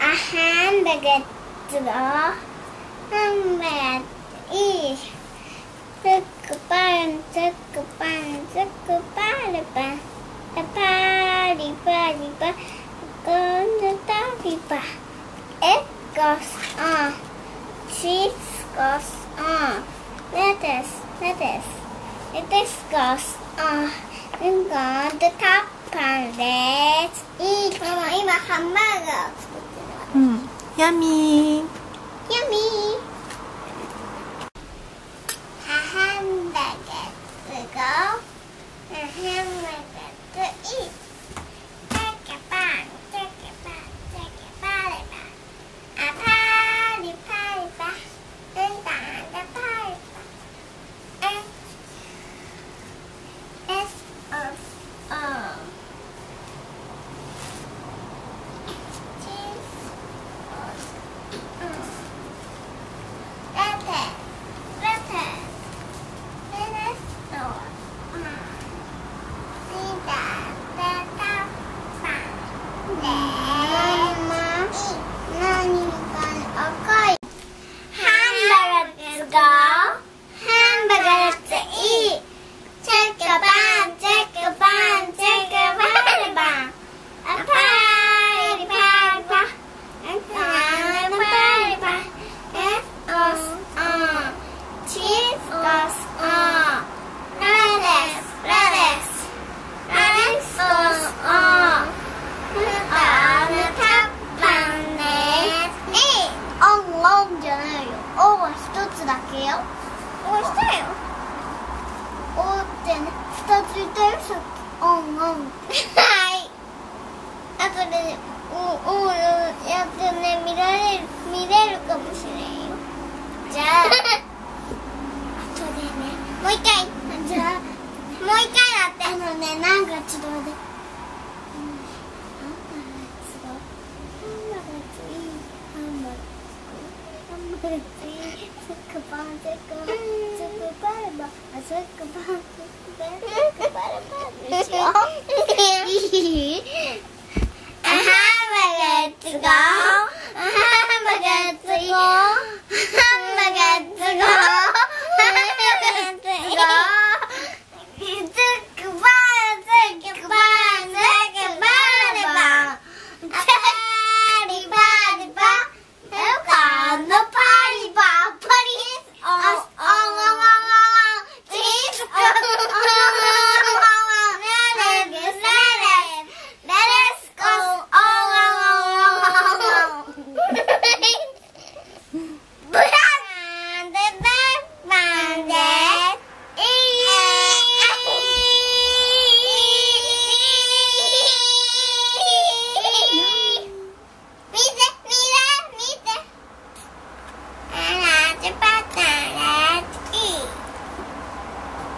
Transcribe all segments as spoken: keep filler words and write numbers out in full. A handgetra, handget is tukpan, tukpan, tukpan, pan, pari, pari, pan, tukpan, pan. It goes on. She goes on. Lettuce, lettuce. Lettuce goes on. Then go the top pan. Let's eat. Mama, I'm a hamburger.うん、ヤミーヤミーハンバーグとハンバーグとイータケパンタケパンタケパレパンパリパリパンタンタパリパンエスオスオ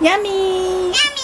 ヤミー